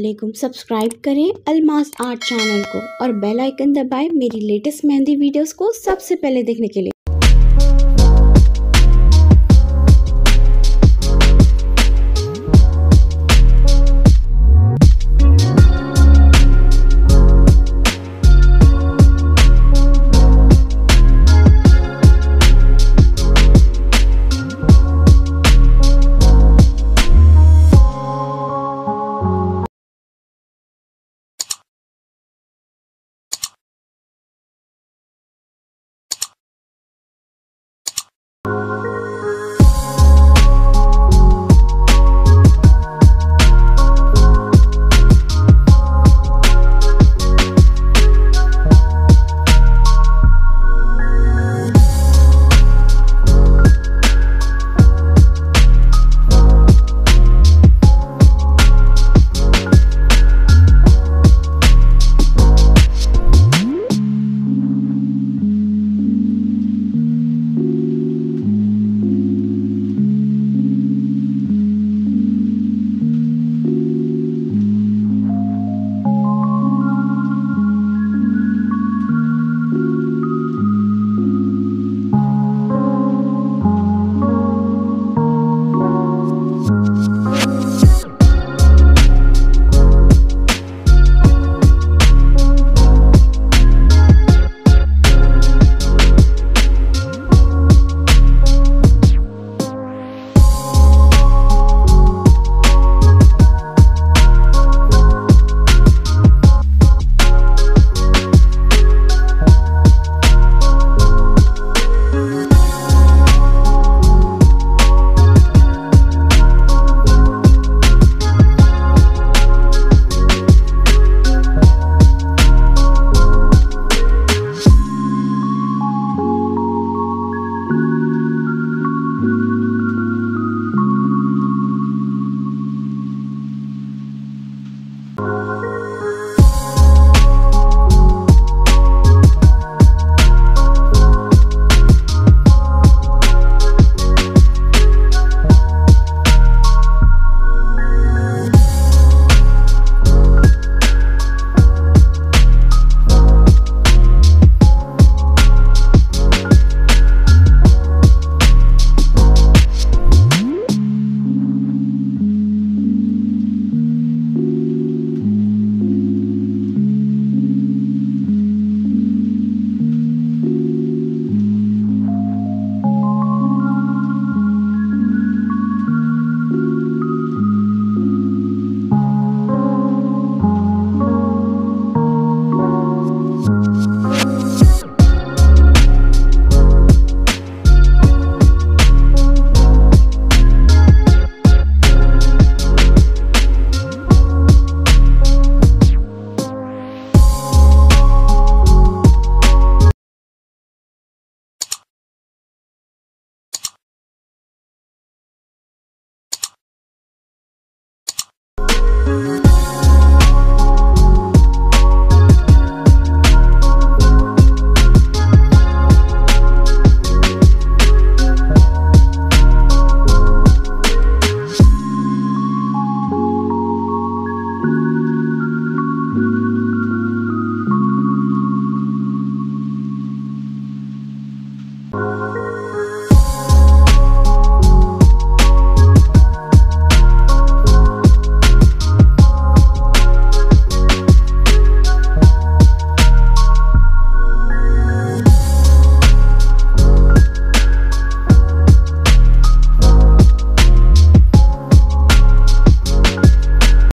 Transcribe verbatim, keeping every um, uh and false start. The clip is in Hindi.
वालेकुम। सब्सक्राइब करें अल्मास आर्ट चैनल को और बेल आइकन दबाएं मेरी लेटेस्ट मेहंदी वीडियोस को सबसे पहले देखने के लिए।